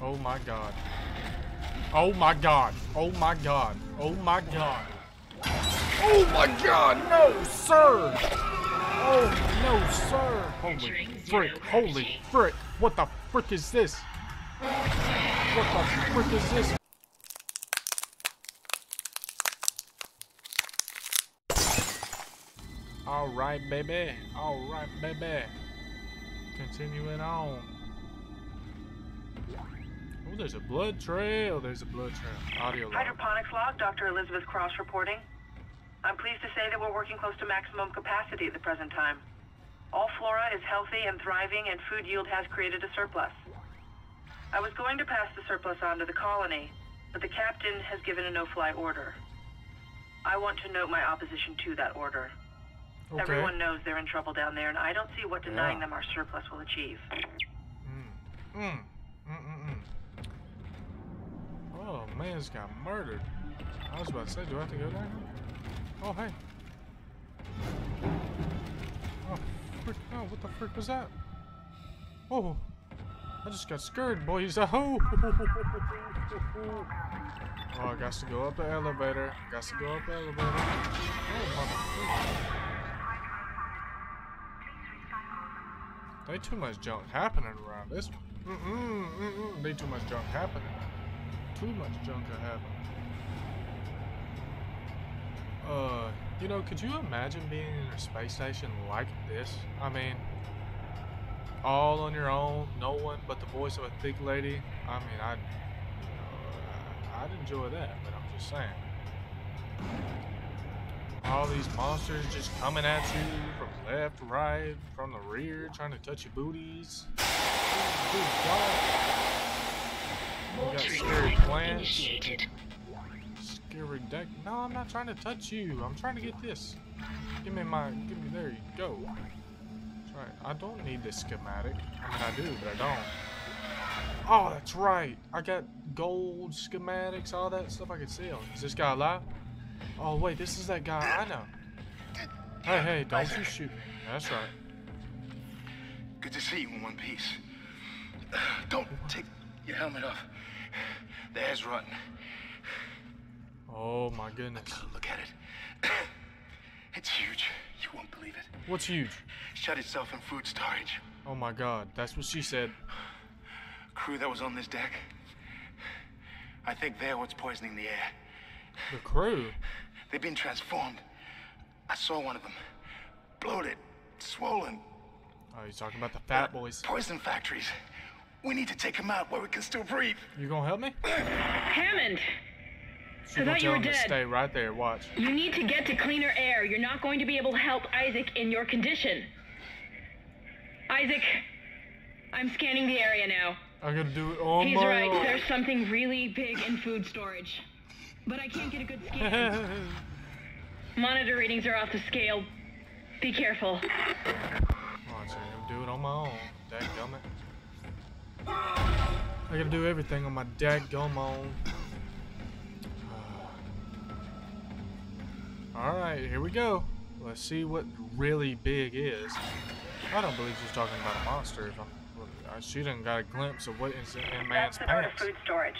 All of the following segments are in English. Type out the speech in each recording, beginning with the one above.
Oh my god. Oh my god. Oh my god. Oh my god. Oh my god. No, sir. Oh no, sir. Holy frick. Holy frick. What the frick is this? What the frick is this? Alright, baby. Alright, baby. Continuing on. Oh, there's a blood trail. There's a blood trail. Audio log. Hydroponics log, Dr. Elizabeth Cross reporting. I'm pleased to say that we're working close to maximum capacity at the present time. All flora is healthy and thriving, and food yield has created a surplus. I was going to pass the surplus on to the colony, but the captain has given a no-fly order. I want to note my opposition to that order. Okay. Everyone knows they're in trouble down there, and I don't see what denying them our surplus will achieve. Oh, man's got murdered. I was about to say, do I have to go down here? Oh, hey. Oh, frick, no, what the frick was that? Oh, I just got scared, boys. Oh, I got to go up the elevator. Got to go up the elevator. Oh, motherfucker. They too much junk happening around this one. They too much junk happening. Too much junk happening. You know, could you imagine being in a space station like this? I mean, all on your own, no one but the voice of a thick lady. I mean, I'd enjoy that, but I'm just saying. All these monsters just coming at you from left, right, from the rear, trying to touch your booties. Good God. You got scary plants. Scary deck. No, I'm not trying to touch you. I'm trying to get this. Give me, there you go. That's right. I don't need this schematic. I mean, I do, but I don't. Oh, that's right. I got gold schematics, all that stuff I can sell. Is this guy alive? Oh wait, this is that guy I know. Hey, don't Isaac. You shoot me. That's right. Good to see you in one piece. Don't take your helmet off. The air's rotten. Oh my goodness. I gotta look at it. It's huge. You won't believe it. What's huge? Shut itself in food storage. Oh my god, that's what she said. Crew that was on this deck, I think they're what's poisoning the air. The crew? They've been transformed. I saw one of them. Bloated. Swollen. Oh, you're talking about the fat boys. Poison factories. We need to take them out while we can still breathe. You gonna help me? Hammond! I thought you were dead. Stay right there, watch. You need to get to cleaner air. You're not going to be able to help Isaac in your condition. Isaac, I'm scanning the area now. I gotta do it on my own. He's right. There's something really big in food storage. But I can't get a good scan. Monitor readings are off the scale. Be careful. I'm gonna do it on my own. Dadgummit. I gotta do everything on my dadgum own. Alright, here we go. Let's see what really big is. I don't believe she's talking about a monster. She done got a glimpse of what is in man's pants. That's the part of food storage.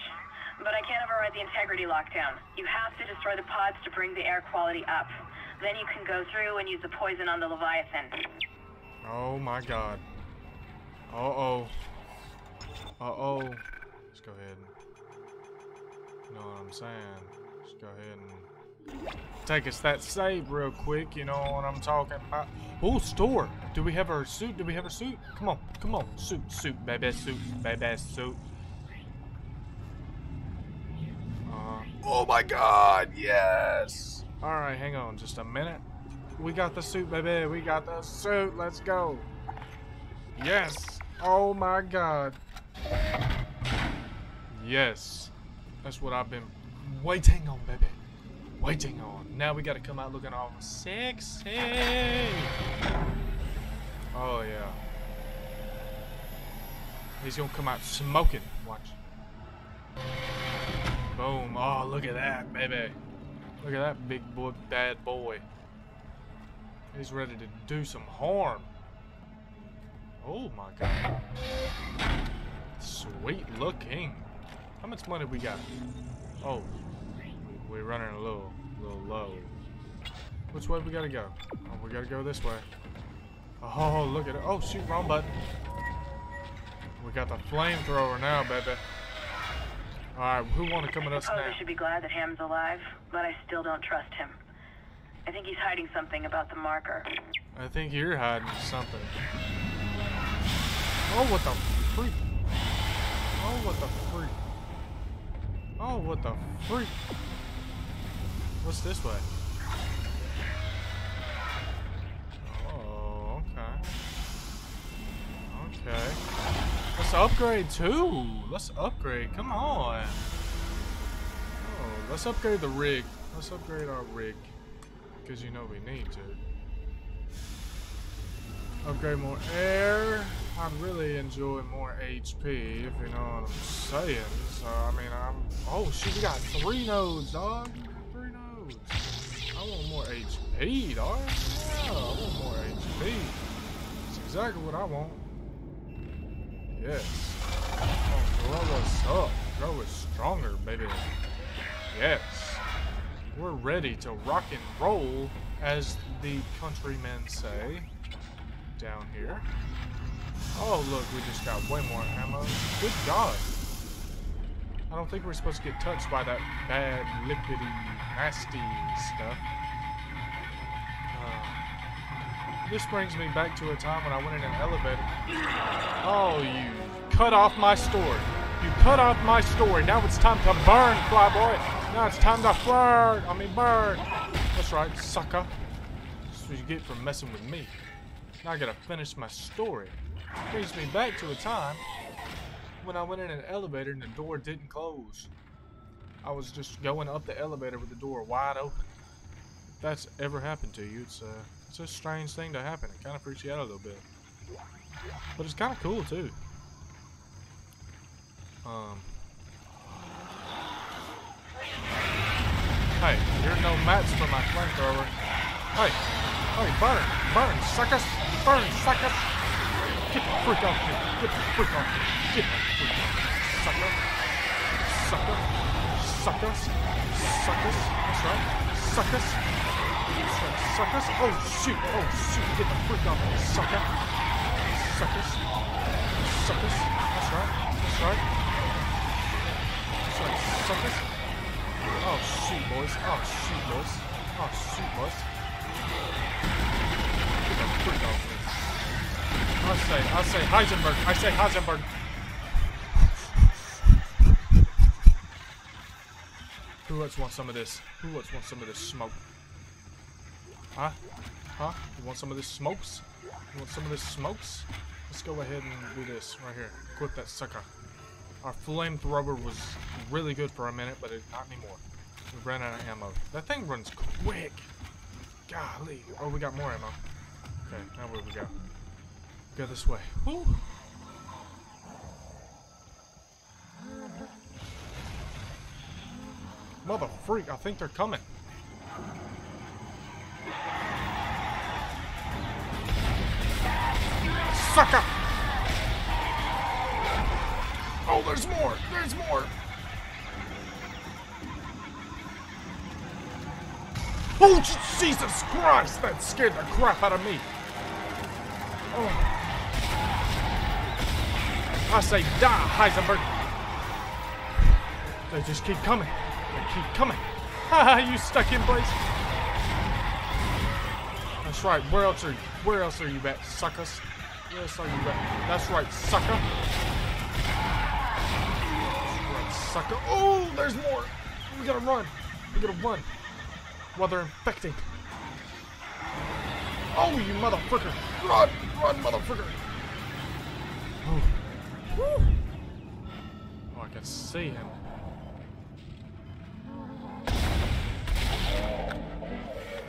But I can't override the integrity lockdown. You have to destroy the pods to bring the air quality up. Then you can go through and use the poison on the Leviathan. Oh my god. Uh-oh. Uh-oh. Let's go ahead and... You know what I'm saying? Let's go ahead and... Take us that save real quick, you know what I'm talking about. Oh, store! Do we have our suit? Do we have our suit? Come on, come on. Suit, suit, baby, suit, baby, suit. Oh my god, yes! Alright, hang on just a minute. We got the suit, baby. We got the suit. Let's go. Yes! Oh my god. Yes. That's what I've been waiting on, baby. Waiting on. Now we gotta come out looking all sexy. Oh yeah. He's gonna come out smoking. Watch. Boom. Oh, look at that, baby. Look at that big boy, bad boy. He's ready to do some harm. Oh, my God. Sweet looking. How much money we got? Oh, we're running a little low. Which way we gotta go? Oh, we gotta go this way. Oh, look at it. Oh, shoot, wrong button. We got the flamethrower now, baby. All right, who want to come with us now? I should be glad that Hammond's alive, but I still don't trust him. I think he's hiding something about the marker. I think you're hiding something. Oh, what the freak. Oh, what the freak. Oh, what the freak. What's this way? Oh, okay. Okay. Let's upgrade too. Let's upgrade. Come on. Oh, let's upgrade the rig. Let's upgrade our rig. Because you know we need to. Upgrade more air. I'm really enjoying more HP, if you know what I'm saying. So, I mean, oh, shit, we got 3 nodes, dog. 3 nodes. I want more HP, dog. Yeah, I want more HP. That's exactly what I want. Yes. Oh, grow us up. Grow us stronger, baby. Yes. We're ready to rock and roll, as the countrymen say. Down here. Oh, look, we just got way more ammo. Good God. I don't think we're supposed to get touched by that bad, liquidy, nasty stuff. This brings me back to a time when I went in an elevator. Oh, you cut off my story. You cut off my story. Now it's time to burn, flyboy. Now it's time to flirt. I mean, burn. That's right, sucker. That's what you get for messing with me. Now I gotta finish my story. Brings me back to a time when I went in an elevator and the door didn't close. I was just going up the elevator with the door wide open. If that's ever happened to you, it's a strange thing to happen. It kind of freaks you out a little bit. But it's kind of cool, too. Hey, you're no match for my flamethrower. Hey, hey, burn, burn, suckers, burn, suckers. Get the freak off me! Get the freak off me! Get the freak off me! Sucker! Sucker! Suckers! Suckers! That's right! Suckers! That's right! Suckers! Oh shoot! Oh shoot! Get the freak off me! Sucker! Suckers! Suckers! That's right! That's right! That's right! Suckers! Oh shoot, boys! Oh shoot, boys! Oh shoot, boys! Get the freak off me! I say Heisenberg. I say Heisenberg. Who else wants some of this? Who else wants some of this smoke? Huh? Huh? You want some of this smokes? You want some of this smokes? Let's go ahead and do this right here. Equip that sucker. Our flamethrower was really good for a minute, but it's not anymore. We ran out of ammo. That thing runs quick. Golly. Oh, we got more ammo. Okay, now where we go? Go this way. Woo. Mother freak, I think they're coming. Sucker! Oh, there's more! There's more! Oh, Jesus Christ! That scared the crap out of me! Oh. I say die, Heisenberg. They just keep coming. They keep coming. Haha, you stuck in place. That's right, where else are you at, suckers? Where else are you at? That's right, sucker. That's right, sucker. Oh, there's more. We gotta run. We gotta run. While they're infecting. Oh, you motherfucker. Run, run, motherfucker. Oh. Woo. Oh, I can see him.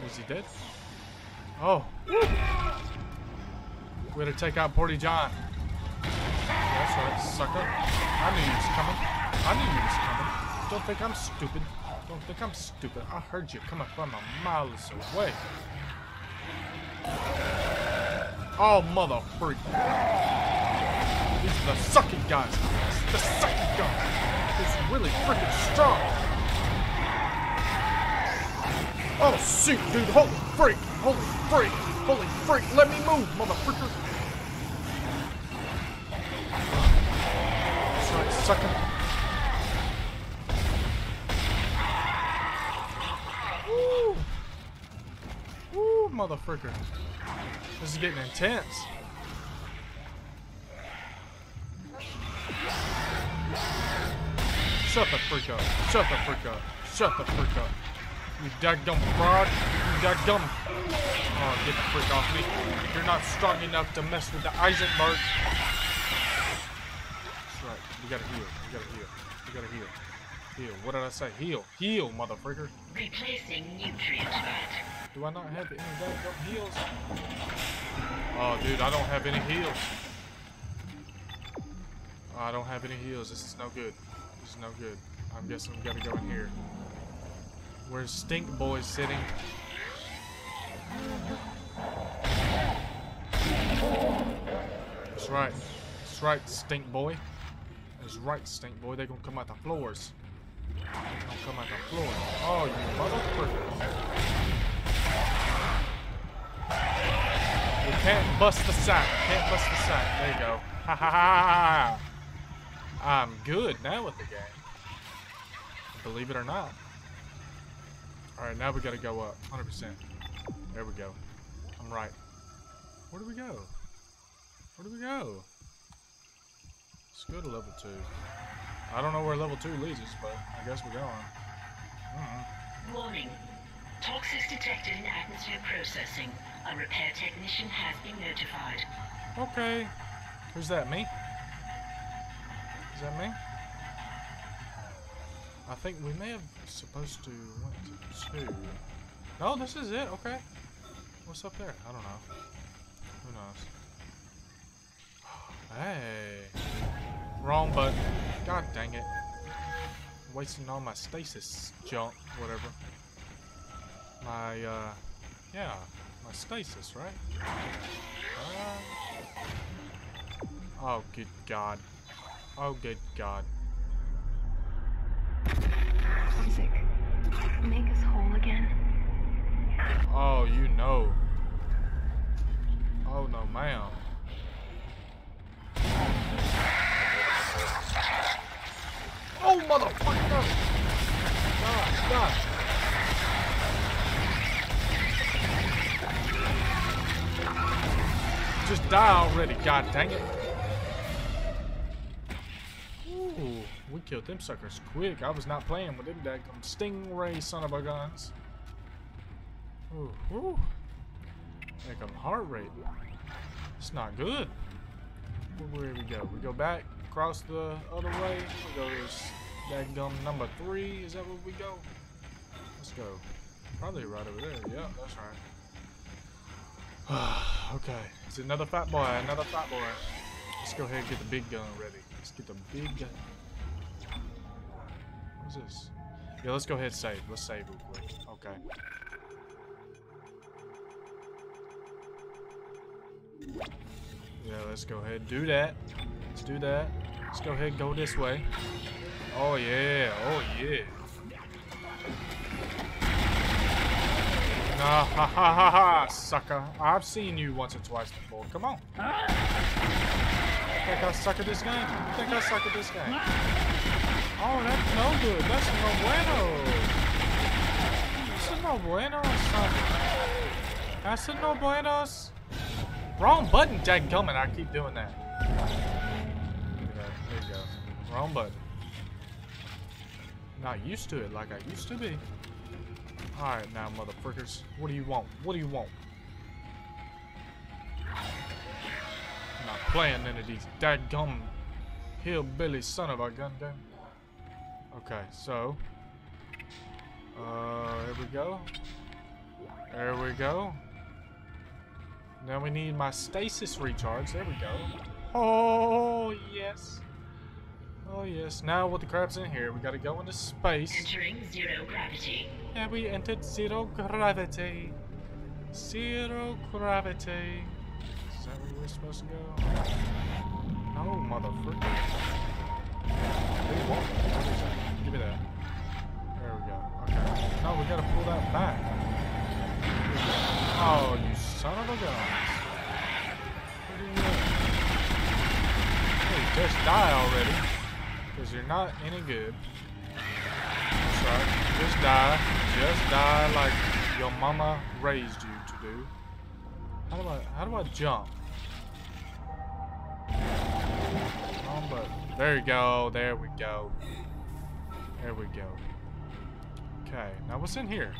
Is he dead? Oh. We're gonna take out Porty John. That's right, sucker. I knew he was coming. I knew he was coming. Don't think I'm stupid. Don't think I'm stupid. I heard you coming from a mile away. Oh, mother freak. These are the sucking guys. The psychic gun is really freaking strong. Oh shoot, dude, holy freak, holy freak, holy freak. Let me move, motherfucker. That's right, sucker. Motherfucker. This is getting intense. Shut the freak up. Shut the freak up. Shut the freak up. You daggum fraud. You daggum. Oh, get the freak off me. If you're not strong enough to mess with the Isaac mark. That's right. We gotta heal. We gotta heal. We gotta heal. Heal. What did I say? Heal. Heal, motherfucker. Replacing nutrient mat. Do I not have any heals? Oh, dude, I don't have any heals. Oh, I don't have any heals. This is no good. This is no good. I'm guessing we gotta go in here. Where's Stink Boy sitting? That's right. That's right, Stink Boy. That's right, Stink Boy. They gonna come out the floors. They gonna come out the floor. Oh, you motherfucker. We can't bust the sack. Can't bust the sack. There you go. Ha ha ha ha. I'm good now with the game. Believe it or not. Alright, now we gotta go up. 100%. There we go. I'm right. Where do we go? Where do we go? Let's go to level 2. I don't know where level 2 leads us, but I guess we're going. Warning. Toxins detected in atmosphere processing. A repair technician has been notified. Okay. Who's that, me? Is that me? I think we may have supposed to went to... No, this is it. Okay. What's up there? I don't know. Who knows? Hey. Wrong button. God dang it. Wasting all my stasis junk, whatever. My, yeah, my stasis, right? Oh, good God. Oh, good God. Isaac, make us whole again. Oh, you know. Oh, no, ma'am. Oh, motherfucker! God, God. Just die already, god dang it. Ooh, we killed them suckers quick. I was not playing with them daggum stingray son of a guns. Ooh, ooh. Daggum heart rate. It's not good. Where do we go? We go back, across the other way. We go to daggum number 3. Is that where we go? Let's go. Probably right over there. Yeah, that's right. Okay, it's another fat boy, another fat boy. Let's go ahead and get the big gun ready. Let's get the big gun. What's this? Yeah, let's go ahead and save. Let's save real quick. Okay. Yeah, let's go ahead and do that. Let's do that. Let's go ahead and go this way. Oh yeah, oh yeah. Ah, ha ha ha ha, sucker. I've seen you once or twice before. Come on. Think I suck at this game? Think I suck at this game? Oh, that's no good. That's no bueno. That's a no bueno, son. That's a no buenos. Wrong button, dadgummit. I keep doing that. There you go. Wrong button. Not used to it like I used to be. Alright now, motherfuckers. What do you want? What do you want? I'm not playing none of these daggum hillbilly son of a gun gun. Okay, so. Here we go. There we go. Now we need my stasis recharge. There we go. Oh, yes. Oh, yes. Now with the crabs in here, we gotta go into space. Entering zero gravity. Yeah, we entered zero gravity. Zero gravity. Is that where we're supposed to go? Oh, motherfucker. Give me that. There we go. Okay. Oh, we gotta pull that back. Oh, you son of a gun. What are you doing? Hey, just die already. Because you're not any good. That's right. Just die. Just die like your mama raised you to do. How do I jump? There you go. There we go. There we go. Okay. Now what's in here?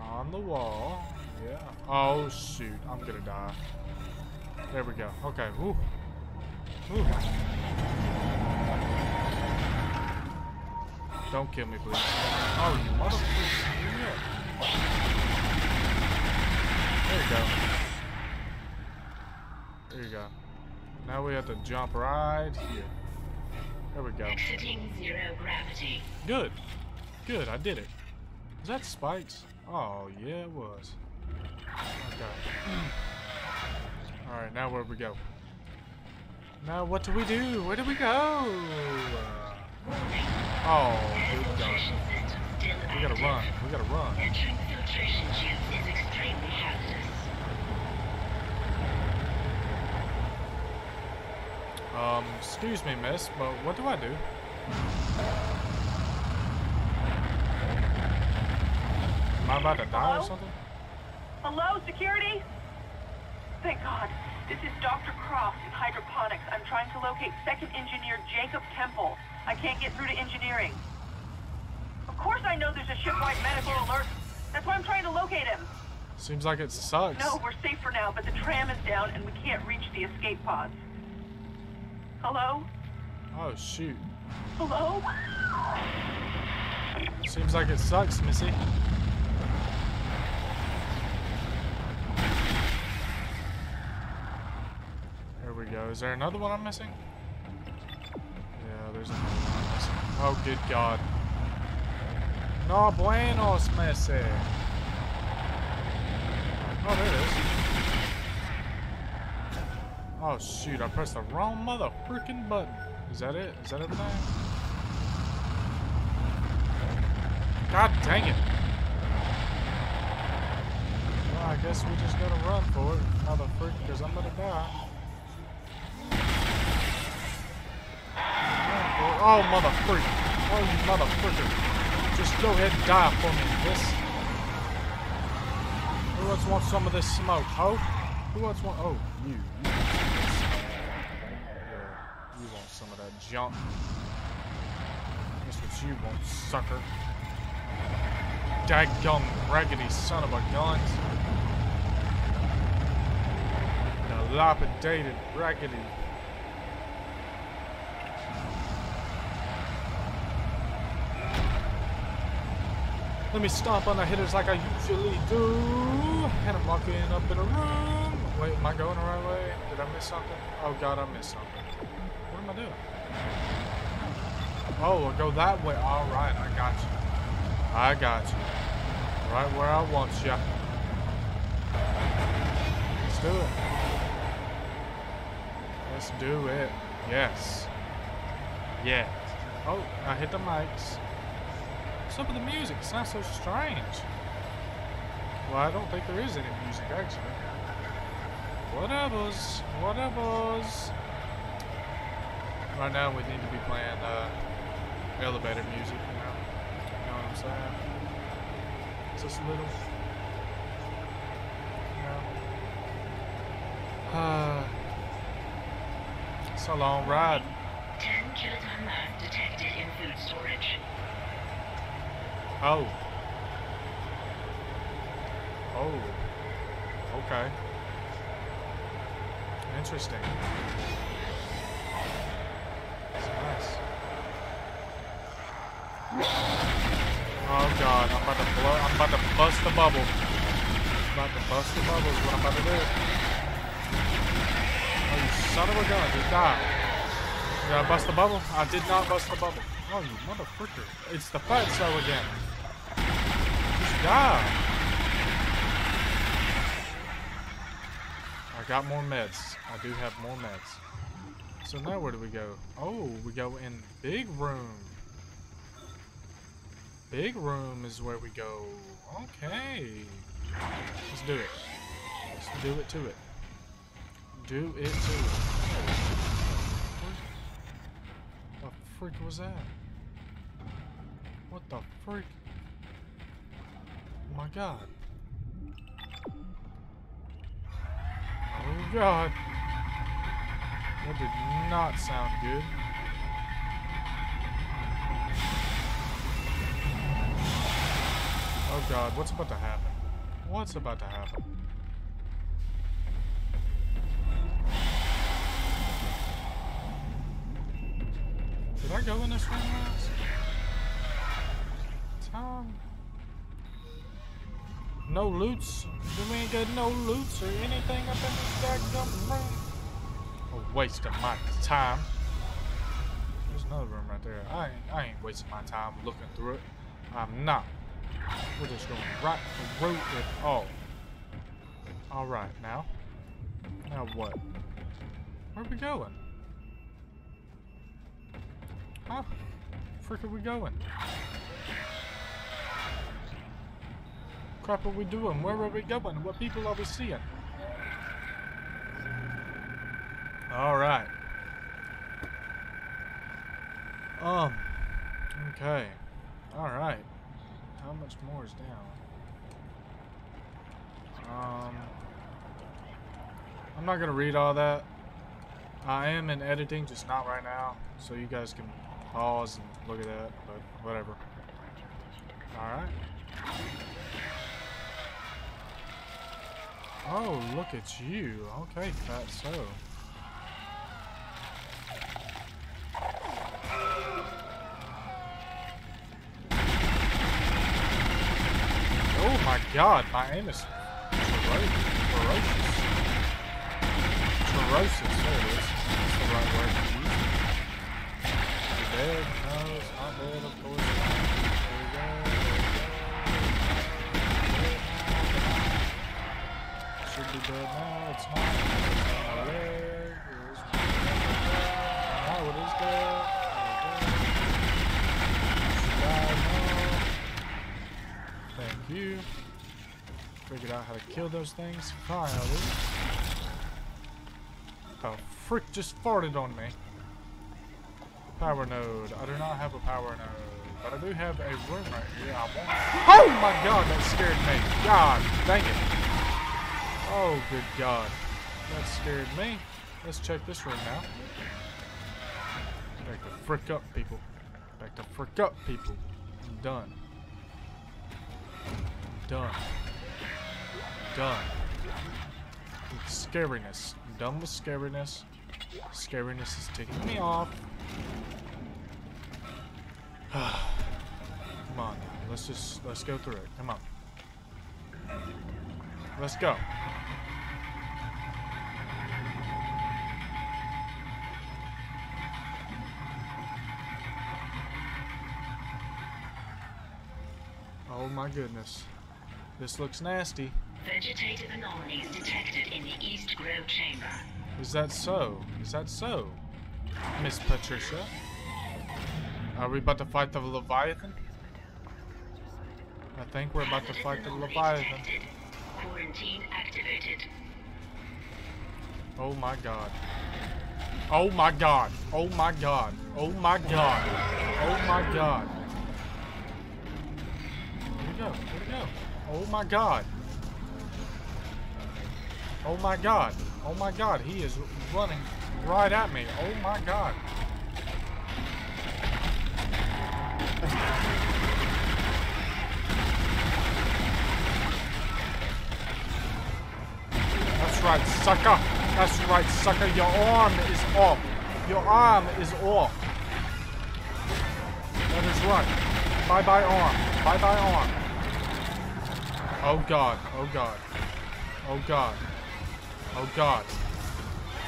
On the wall. Yeah. Oh shoot. I'm gonna die. There we go. Okay. Ooh. Ooh. Don't kill me, please. Oh, you motherfucker. There you go. There you go. Now we have to jump right here. There we go. Exiting zero gravity. Good. Good, I did it. Was that spikes? Oh, yeah, it was. Okay. Alright, now where do we go? Now what do we do? Where do we go? We gotta run. We gotta run. Entering filtration tube is extremely hazardous. Excuse me, miss, but what do I do? Am I about to die or something? Hello, security? Thank God. This is Dr. Cross in hydroponics. I'm trying to locate second engineer Jacob Temple. I can't get through to engineering. Of course I know there's a ship-wide medical alert. That's why I'm trying to locate him. Seems like it sucks. No, we're safe for now, but the tram is down and we can't reach the escape pods. Hello? Oh, shoot. Hello? Seems like it sucks, Missy. There we go. Is there another one I'm missing? Yeah, there's another one I'm missing. Oh, good God. No buenos, Missy. Oh, there it is. Oh shoot, I pressed the wrong motherfucking button. Is that it? Is that everything? God dang it. Well, I guess we just gotta run for it, motherfucker, because I'm gonna die. Oh, motherfucker. Oh, you motherfucker. Just go ahead and die for me, miss. Who else wants some of this smoke, ho? Who else wants? Oh, you. You want some of that junk. That's what you want, sucker. Dadgum raggedy son of a gun. Dilapidated raggedy. Let me stomp on the hitters like I usually do. And I'm walking up in a room. Wait, am I going the right way? Did I miss something? Oh God, I missed something. What am I doing? Oh, I'll go that way. All right, I got you. I got you. Right where I want you. Let's do it. Let's do it. Yes. Yes. Oh, I hit the mics. What's up with the music? It's not so strange. Well, I don't think there is any music, actually. Whatevers. Whatevers. Right now we need to be playing elevator music, you know what I'm saying? It's just a little, you know, it's a long ride. 10 kilos of lime detected in food storage. Oh. Oh. Okay. Interesting. Oh God, I'm about to blow, I'm about to bust the bubble. I'm about to bust the bubble is what I'm about to do. Oh, you son of a gun, just die. Did I bust the bubble? I did not bust the bubble. Oh, you motherfucker. It's the fat cell again. Just die. I got more meds. I do have more meds. So now where do we go? Oh, we go in big room. Big room is where we go. Okay. Let's do it. Let's do it to it. Do it to it. What the freak was that? What the freak? Oh my god. Oh god. That did not sound good. Oh god, what's about to happen? What's about to happen? Did I go in this room last? Tom? No loots? We ain't got no loots or anything up in this goddamn room. A waste of my time. There's another room right there. I ain't wasting my time looking through it. I'm not. We're just going right through it all. Alright, now. Now what? Where are we going? Huh? Frick are we going? Crap are we doing? Where are we going? What people are we seeing? Alright. Okay. Alright. How much more is down? I'm not gonna read all that. I am in editing, just not right now. So you guys can pause and look at that, but whatever. Alright. Oh, look at you. Okay, fat so. God, my aim is ferocious. Ferocious, there it is. That's the right word to use. Is it dead? No, it's not dead, of course. There we go, there we go. Should be dead now, it's not. My leg is dead. Now it is dead. Should die now. Thank you. Figured out how to kill those things. Finally. Oh, frick just farted on me. Power node. I do not have a power node. But I do have a room right here. I want to. Oh my god, that scared me. God dang it. Oh, good god. That scared me. Let's check this room now. Back the frick up, people. Back the frick up, people. I'm done. I'm done. Done with scariness. I'm done with scariness. Scariness is taking me off. Come on, let's go through it. Come on, let's go. Oh my goodness, this looks nasty. Vegetative anomalies detected in the East Grove chamber. Is that so? Is that so? Miss Patricia? Are we about to fight the Leviathan? I think we're about to fight the Leviathan. Quarantine activated. Oh my god. Oh my god. Oh my god. Oh my god. Oh my god. Here we go. Here we go. Oh my god. Oh my god. Oh my god. He is running right at me. Oh my god. That's right, sucker. That's right, sucker. Your arm is off. Your arm is off. That is right. Bye-bye arm. Bye-bye arm. Oh god. Oh god. Oh god. Oh god.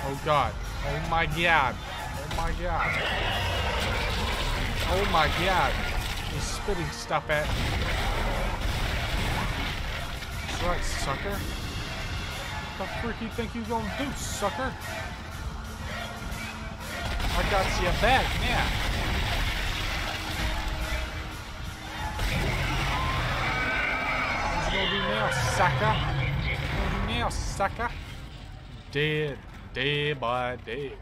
Oh god. Oh my god. Oh my god. Oh my god. He's spitting stuff at me. That's right, sucker. What the frick you think you gonna do, sucker? guts you back, yeah. There's gonna be now, sucker. There's gonna be now, sucker. Dead, day by day.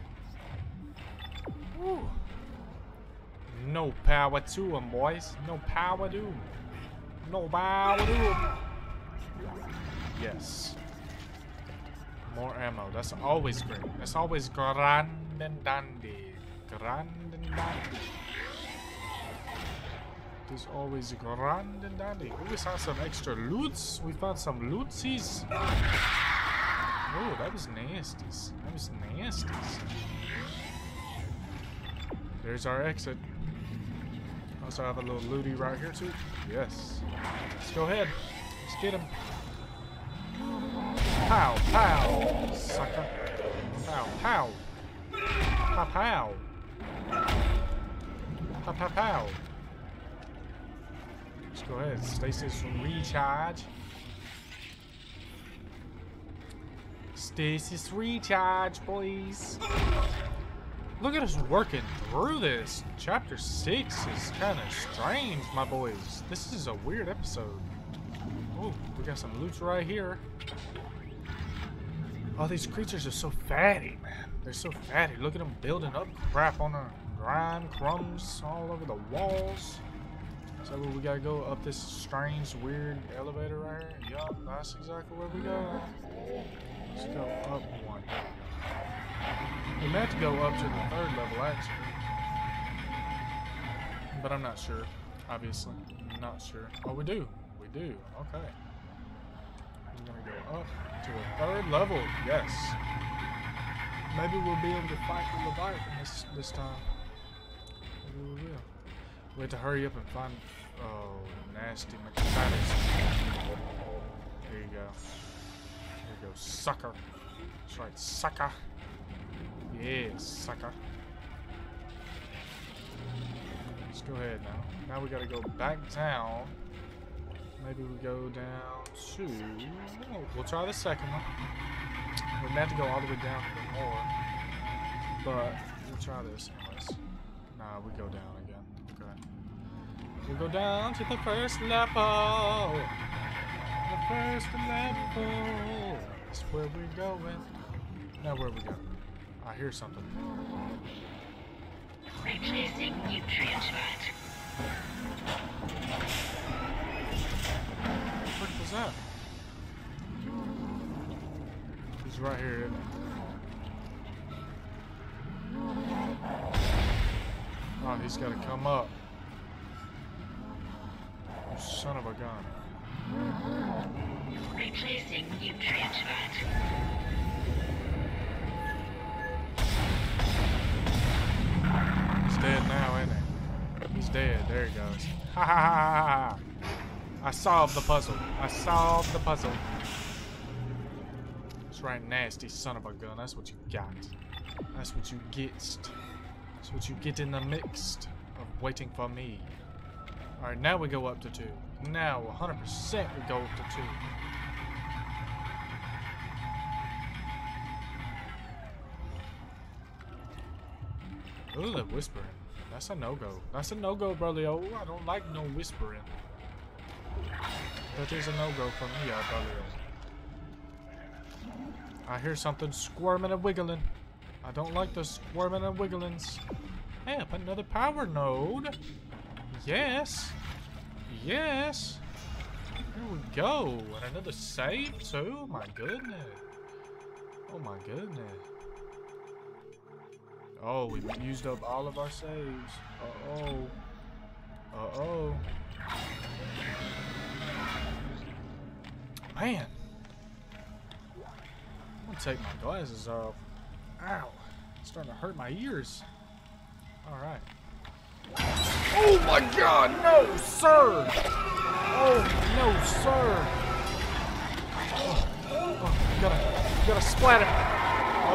Woo. No power to him, boys. No power to him. No power to him. Yes. More ammo. That's always great. That's always grand and dandy. Grand and dandy. There's always grand and dandy. Ooh, we found some extra loots. We found some lootsies. Oh, that was nasties. That was nasties. There's our exit. Also have a little looty right here too. Yes. Let's go ahead. Let's get him. Pow, pow, sucker. Pow, pow. Pow, pow. Pow, pow, pow. Let's go ahead. Stasis recharge. Stasis recharge, please. Look at us working through this. Chapter 6 is kind of strange, my boys. This is a weird episode. Oh, we got some loot right here. Oh, these creatures are so fatty, man. They're so fatty. Look at them building up crap on our grime, crumbs all over the walls. So we gotta go up this strange, weird elevator right here. Yup, that's exactly where we go. Let's go up one. We meant to go up to the third level, actually. But I'm not sure, obviously. I'm not sure. Oh, we do. We do. Okay. I'm gonna go up to a third level. Yes. Maybe we'll be able to fight the Leviathan this time. Maybe we will. We have to hurry up and find... Oh, nasty mechanics. There you go. There you go, sucker. That's right, sucker. Yeah, sucker. Let's go ahead now. Now we gotta go back down. Maybe we go down to... Oh, we'll try the second one. We're meant to go all the way down to the more. But we'll try this anyways. Nah, we go down again. Okay. We'll go down to the first level. The first level. That's where we're going. Now where we go? I hear something. Replacing nutrient mat. What was that? He's right here, isn't he? Oh, he's gotta come up. You son of a gun. Replacing nutrient mat. He's dead now, isn't he? He's dead. There he goes. Ha ha ha ha. I solved the puzzle. I solved the puzzle. That's right, nasty son of a gun. That's what you got. That's what you get. That's what you get in the mix of waiting for me. Alright, now we go up to 2. Now, 100% we go up to 2. Ooh, that whispering. That's a no-go. That's a no-go, brother. Oh, I don't like no whispering. That is a no-go for me, I probably. I hear something squirming and wiggling. I don't like the squirming and wigglings. Hey, but another power node. Yes. Yes. Here we go. And another save too. My goodness. Oh my goodness. Oh, we used up all of our saves. Uh-oh. Uh-oh. Man, I'm gonna take my glasses off. Ow, it's starting to hurt my ears. All right. Oh my God, no sir! Oh no sir! Oh, oh, gotta splat it.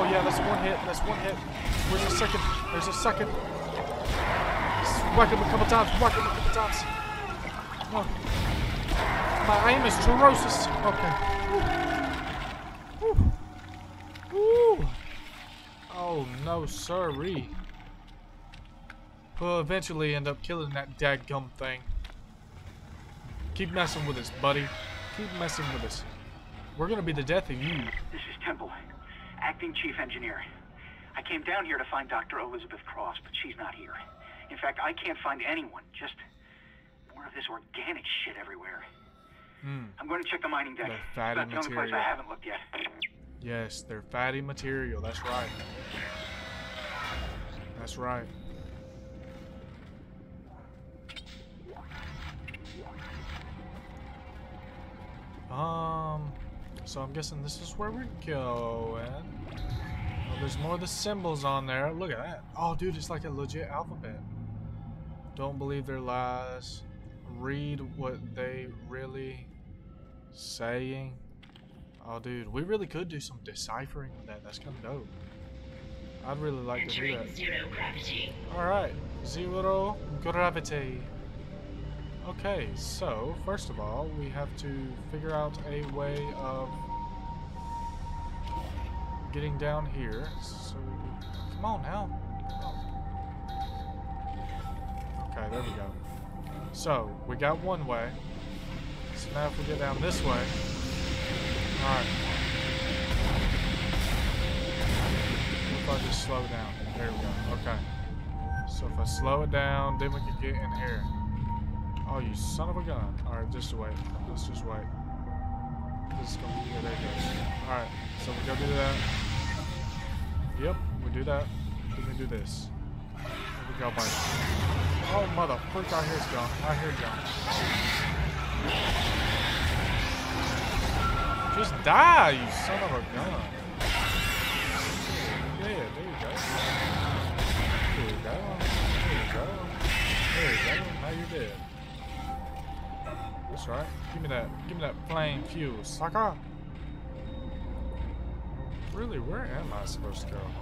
Oh yeah, that's one hit. That's one hit. Where's the second? There's a second. Whack him a couple times. Whack him a couple times. Come on. My aim is ferocious. Okay. Woo. Woo. Woo. Oh no, sorry. We'll eventually end up killing that dadgum thing. Keep messing with us, buddy. Keep messing with us. We're gonna be the death of you. This is Temple, acting chief engineer. I came down here to find Dr. Elizabeth Cross, but she's not here. In fact, I can't find anyone. Just more of this organic shit everywhere. I'm going to check the mining deck. That's the only place I haven't looked yet. Yes, they're fatty material. That's right. That's right. So I'm guessing this is where we're going. Oh, there's more of the symbols on there. Look at that. Oh, dude, it's like a legit alphabet. Don't believe their lies. Read what they really saying. Oh, dude, we really could do some deciphering with that. That's kind of dope. I'd really like entering to do that. Zero gravity. All right, zero gravity. Okay, so first of all, we have to figure out a way of getting down here. So, come on now. Okay, there we go. So, we got one way. So now if we get down this way. Alright. If I just slow down. There we go. Okay. So if I slow it down, then we can get in here. Oh, you son of a gun. Alright, just wait. Let's just wait. This is gonna be good. There it goes. Alright, so we go do that. Yep, we do that. Then we do this. There we go, buddy. Oh, motherfucker, I hear it's gone. I hear it's gone. Just die, you son of a gun. Yeah, there you go. There you go. There you go. There you go. Now you're dead. That's right. Give me that. Give me that plain fuel, sucker. Really, where am I supposed to go? Okay.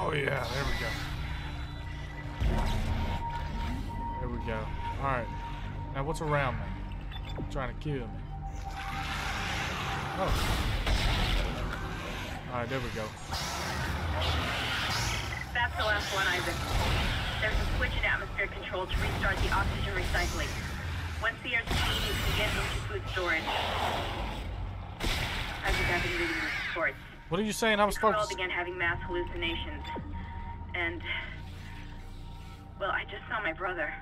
Oh yeah, there we go. There we go. Alright. Now what's around me? I'm trying to kill me. Oh. Alright, there we go. That's the last one, Isaac. There's a switch in atmosphere control to restart the oxygen recycling. Once the air's clean, you can get into food storage. I think I've been reading the reports. What are you saying? I'm supposed to. The crew began having mass hallucinations, and well, I just saw my brother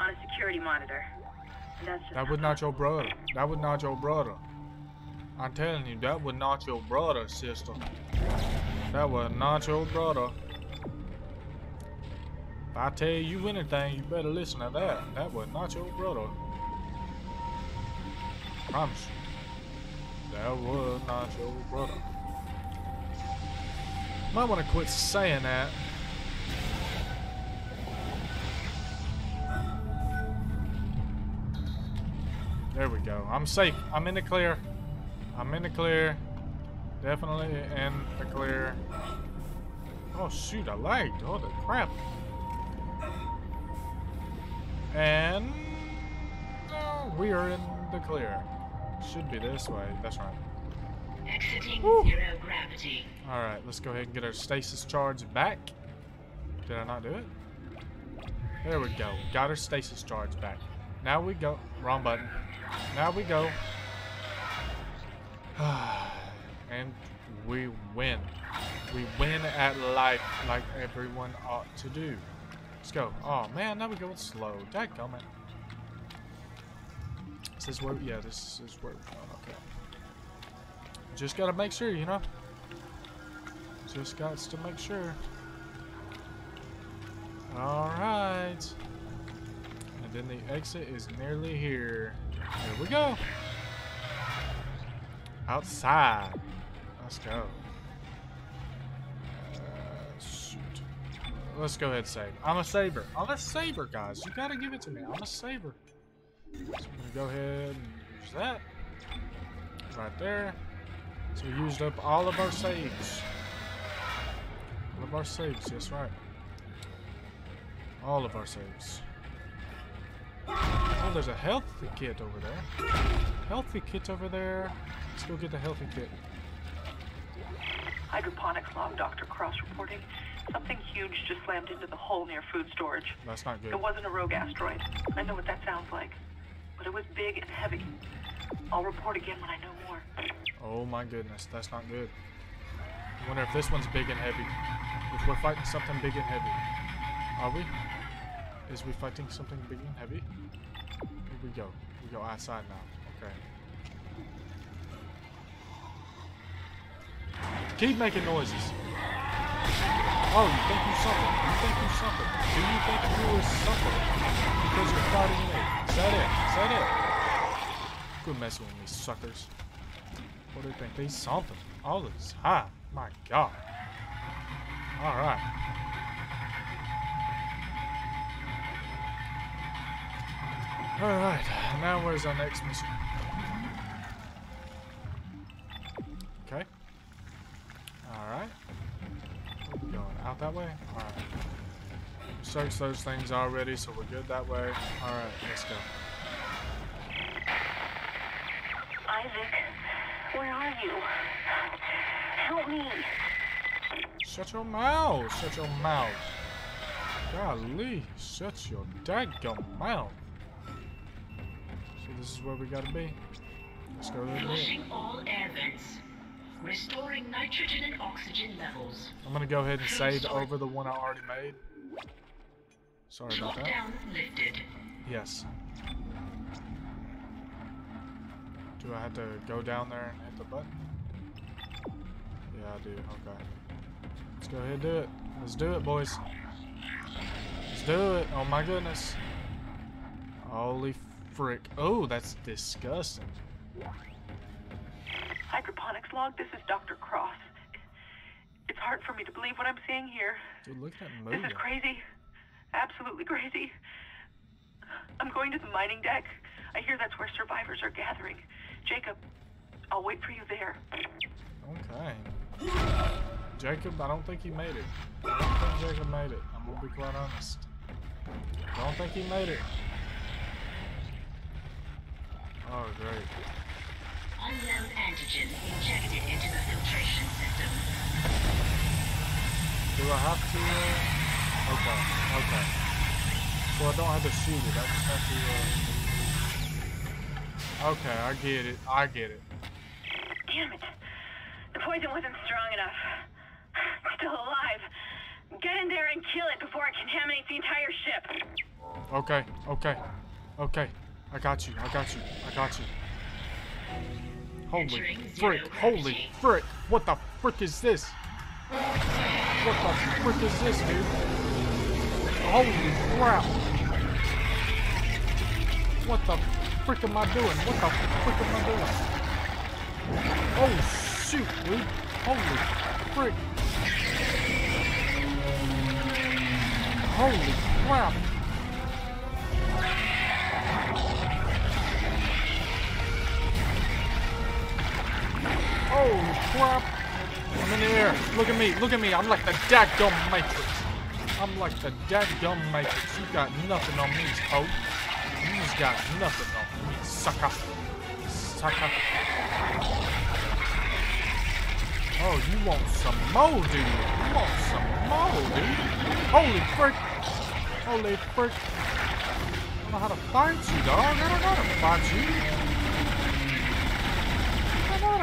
on a security monitor. And that's just that would not your brother. That would not your brother. I'm telling you, that would not your brother, sister. That would not your brother. If I tell you anything, you better listen to that. That would not your brother. I promise you. That was not your brother. Might want to quit saying that. There we go. I'm safe. I'm in the clear. I'm in the clear. Definitely in the clear. Oh shoot, I lagged. Oh the crap. And we are in the clear. Should be this way. That's right. Exiting zero gravity. Alright, let's go ahead and get our stasis charge back. Did I not do it? There we go. Got our stasis charge back. Now we go. Wrong button. Now we go. And we win. We win at life like everyone ought to do. Let's go. Oh man, now we're going slow. Dadgummit. Is this where? Yeah, this is where. Oh, okay. Just gotta make sure, you know. Just got to make sure. Alright. And then the exit is nearly here. Here we go. Outside. Let's go. Shoot. Let's go ahead and save. I'm a saver. I'm a saver, guys. You gotta give it to me. I'm a saver. So I'm gonna go ahead and use that. Right there. So we used up all of our saves. All of our saves, that's right. All of our saves. Oh, there's a healthy kit over there. Healthy kit over there. Let's go get the healthy kit. Hydroponics log, Dr. Cross reporting. Something huge just slammed into the hole near food storage. That's not good. It wasn't a rogue asteroid. I know what that sounds like. But it was big and heavy. I'll report again when I know more. Oh my goodness, that's not good. I wonder if this one's big and heavy. If we're fighting something big and heavy. Are we? Is we fighting something big and heavy? Here we go. We go outside now. Okay. Keep making noises. Oh, you think you suffer. You think you suffer. Do you think you are suffering? Because you're fighting me. Is that it? Is that it? Quit messing with me, suckers. What do you think? They something. All this high. My God. Alright. Alright. Now where's our next mission? Okay. Alright. We're going out that way? Alright. We searched those things already, so we're good that way. Alright, let's go. Isaac, where are you? Help me. Shut your mouth. Shut your mouth. Golly, shut your daggum mouth. So this is where we gotta be. Let's go there. Flushing all air vents. Restoring nitrogen and oxygen levels. I'm gonna go ahead and save over the one I already made. Sorry about that. Lockdown lifted. Yes. Do I have to go down there and hit the button? Yeah, I do. Okay. Let's go ahead and do it. Let's do it, boys. Let's do it. Oh my goodness. Holy frick. Oh, that's disgusting. Hydroponics log, this is Dr. Cross. It's hard for me to believe what I'm seeing here. Dude, look at that movie. This is crazy. Absolutely crazy. I'm going to the mining deck. I hear that's where survivors are gathering. Jacob, I'll wait for you there. Okay. Jacob, I don't think he made it. I don't think Jacob made it. I'm gonna be quite honest. I don't think he made it. Oh, great. Unknown antigen injected into the filtration system. Do I have to? Okay, okay. So I don't have to shoot it. I just have to. Okay, I get it. I get it. Damn it! The poison wasn't strong enough. It's still alive. Get in there and kill it before it contaminates the entire ship. Okay, okay, okay. I got you. I got you. I got you. Holy frick, holy frick, what the frick is this? What the frick is this, dude? Holy crap. What the frick am I doing? What the frick am I doing? Oh shoot, dude. Holy frick. Holy crap. Oh crap! I'm in the air. Look at me. Look at me. I'm like the dadgum matrix. I'm like the dadgum matrix. You got nothing on me, Pope. You just got nothing on me, sucker. Sucker. Oh, you want some more, dude? You want some more, dude? Holy frick! Holy frick! I don't know how to fight you, dog. I don't know how to fight you.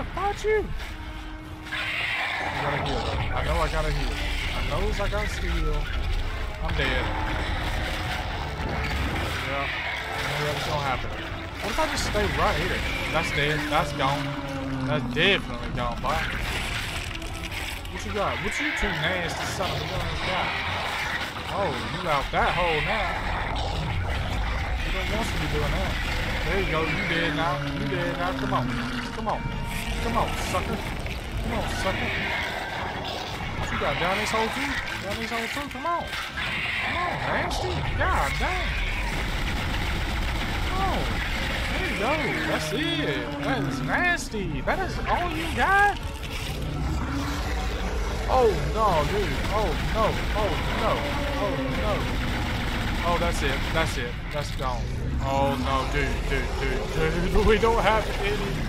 About you. I gotta heal though. I know I gotta heal. I knows I gotta heal. I'm dead. Yeah. What's gonna happen? What if I just stay right here? That's dead. That's gone. That's definitely gone, boy. What you got? What you two nasty son of a gun got? Oh, you out that hole now. You don't want to be doing that. There you go. You dead now. You dead now. Come on. Come on. Come on, sucker. Come on, sucker. What you got down this hole too? Down this hole too? Come on. Come on, nasty. God damn. Come on. There you go. That's it. That is nasty. That is all you got? Oh, no, dude. Oh, no. Oh, no. Oh, no. Oh, that's it. That's it. That's gone. Oh, no, dude. Dude, dude. We don't have any...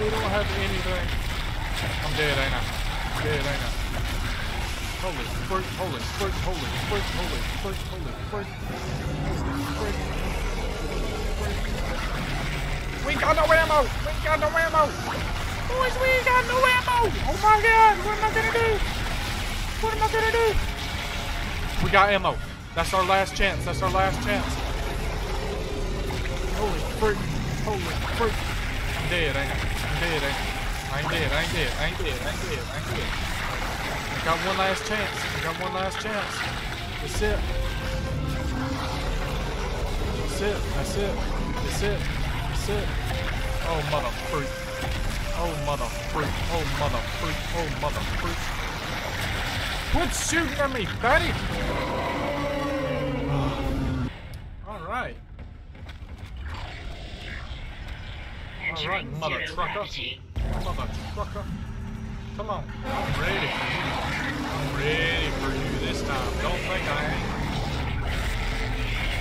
We don't have anything. I'm dead, ain't I? Yeah, right now. Holy, first, holy, first, holy, first, holy, first, holy, first, holy, first. We got no ammo! We got no ammo! Boys, we got no ammo! Oh my god, what am I gonna do? What am I gonna do? We got ammo. That's our last chance. That's our last chance. Holy frick. Holy frick. I'm dead, ain't I? I'm dead, ain't I? I ain't dead, I ain't dead, I ain't dead, I ain't dead, I ain't dead. I got one last chance. I got one last chance. That's it. That's it. That's it. That's it. That's it. Oh mother freak. Oh mother freak. Oh mother freak. Oh mother freak. Quit shooting at me, fatty! Alright. Alright, mother trucker. Mother trucker. Come on. I'm ready for you. I'm ready for you this time. Don't think I ain't.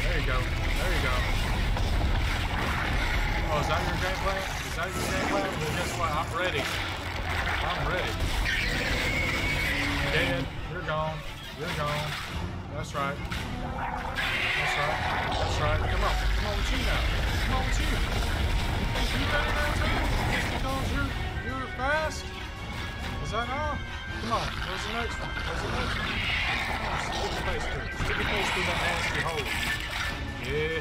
There you go. There you go. Oh, is that your game plan? Is that your game plan? Well, guess what? I'm ready. I'm ready. You're dead. You're gone. You're gone. That's right. That's right. That's right. Come on. Come on with you now. Come on with you. You think you better than that? Just because you're fast? Is that all? Come on. Where's the next one? Where's the next one? Come on. Stick your face through. Stick your face through that nasty hole. Yeah.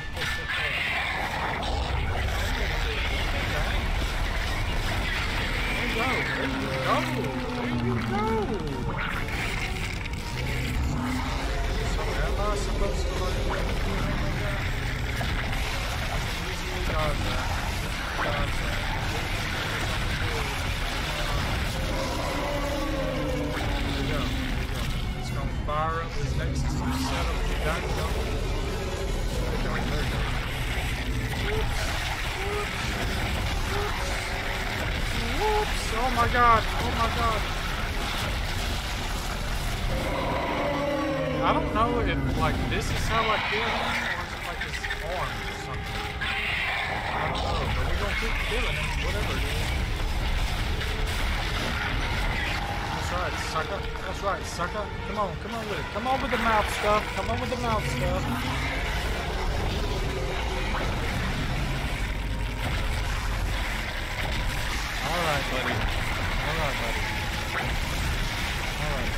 There you go. There you go. There you go. Am I supposed to like do that? There we go. It's going to fire up this next setup. There we go. There we go. There we go. Whoops. Whoops. Whoops. Oh my god. Oh my god. I don't know if, like, this is how I kill him, or is it like his arm or something. I don't know, but we're gonna keep killing him, whatever it is. That's right, sucker. That's right, sucker. Come on with it. Come on with the mouth stuff. Come on with the mouth stuff. Alright, buddy. Alright, buddy. Alright.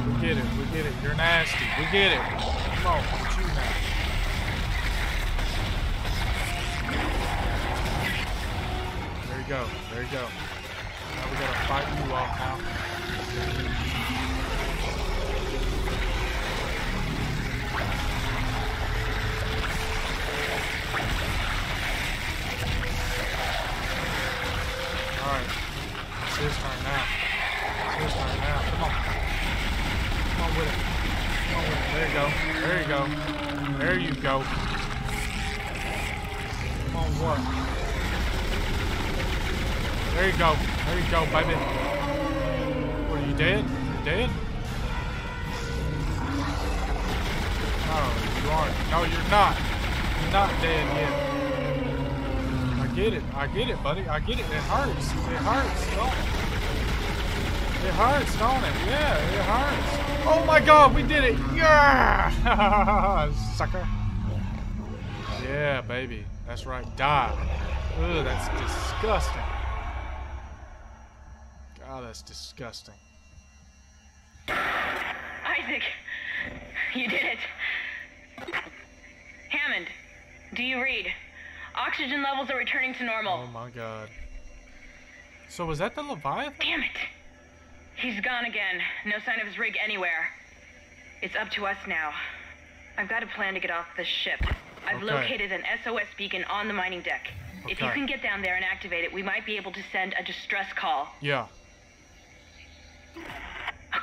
We get it, we get it. You're nasty. We get it. Come on, what you now? There you go, there you go. Now we gotta fight you off now. Alright, it's his turn now. It's his turn now. Come on. Come on with it. Come on with it. There you go. There you go. There you go. Come on, what? There you go. There you go, baby. What, are you dead? You dead? No, you aren't. No, you're not. You're not dead yet. I get it. I get it, buddy. I get it. It hurts. It hurts. Don't. It hurts, don't it? Yeah, it hurts. Oh my god, we did it! Yeah! Sucker. Yeah, baby. That's right. Die. Ugh, that's disgusting. God, that's disgusting. Isaac, you did it. Hammond, do you read? Oxygen levels are returning to normal. Oh my god. So was that the Leviathan? Damn it. He's gone again. No sign of his rig anywhere. It's up to us now. I've got a plan to get off this ship. I've located an SOS beacon on the mining deck. Okay. If you can get down there and activate it, we might be able to send a distress call. Yeah. Oh, God.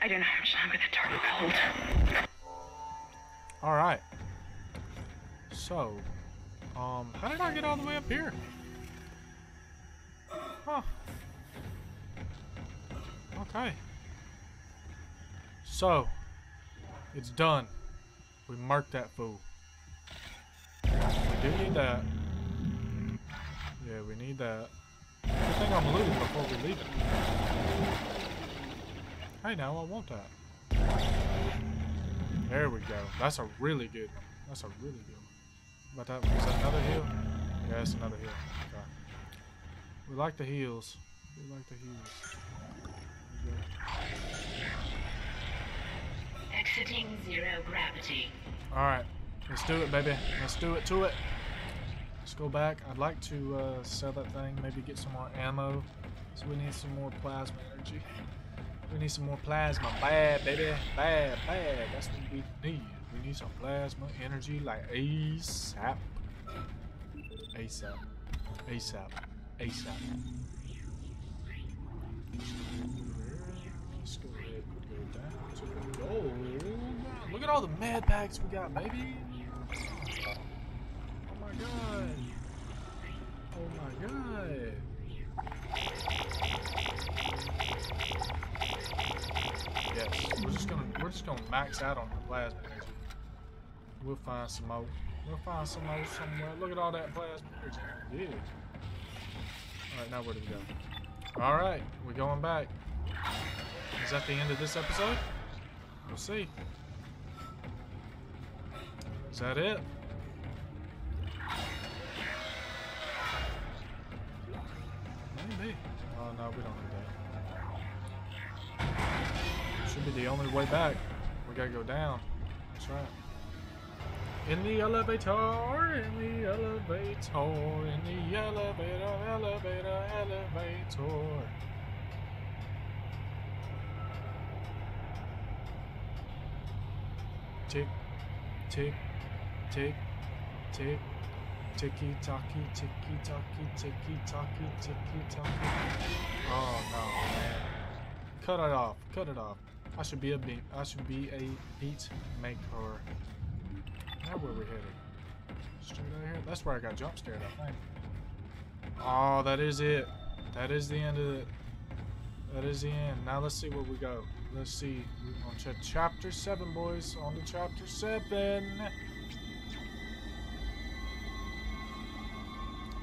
I don't know how much longer the dark will hold. All right. So, how did I get all the way up here? Huh. Okay. So, it's done. We marked that fool. We do need that. Yeah, we need that. thing I'm looting before we leave it. Hey, now I want that. There we go. That's a really good one. That's a really good one. About that one. Is that another heal? Yeah, it's another heal. Okay. We like the heals. We like the heals. Exiting zero gravity. Alright. Let's do it, baby. Let's do it to it. Let's go back. I'd like to sell that thing. Maybe get some more ammo. So we need some more plasma energy. We need some more plasma, bad baby, bad, bad. That's what we need. We need some plasma energy, like ASAP, ASAP, ASAP, ASAP. Let's go ahead and go down to the gold. Look at all the med packs we got, baby. Oh my god. Oh my god. Yes, we're just gonna max out on the plasma energy. We'll find some more. We'll find some more somewhere. Look at all that plasma energy. Yeah. Alright, now where do we go? Alright, we're going back. Is that the end of this episode? We'll see. Is that it? Maybe. Oh no, we don't need that. Should be the only way back. We gotta go down. That's right. In the elevator, in the elevator, in the elevator, elevator, elevator. Tick, tick, tick, tick, ticky tocky, ticky tocky, ticky tocky, ticky tocky. Oh no, man. Cut it off. Cut it off. I should be a beat maker. Now where we headed? Straight out of here. That's where I got jump scared, I think. Oh, that is it. That is the end of it. That is the end. Now let's see where we go. Let's see. We're gonna check chapter 7, boys. On to chapter 7.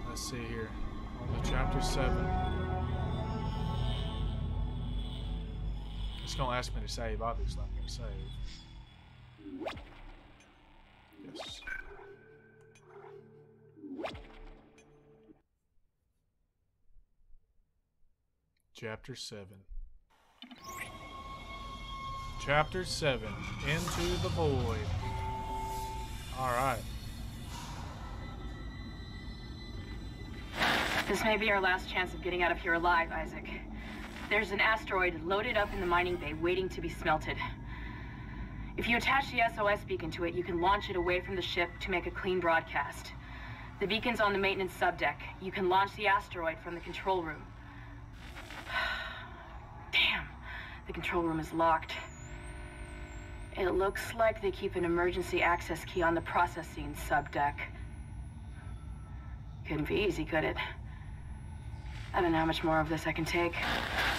Let's see here. On to chapter 7. It's gonna ask me to save, obviously I'm gonna save. Yes. Chapter 7. Chapter 7. Into the void. Alright. This may be our last chance of getting out of here alive, Isaac. There's an asteroid loaded up in the mining bay waiting to be smelted. If you attach the SOS beacon to it, you can launch it away from the ship to make a clean broadcast. The beacon's on the maintenance subdeck. You can launch the asteroid from the control room. Damn, the control room is locked. It looks like they keep an emergency access key on the processing subdeck. Couldn't be easy, could it? I don't know how much more of this I can take.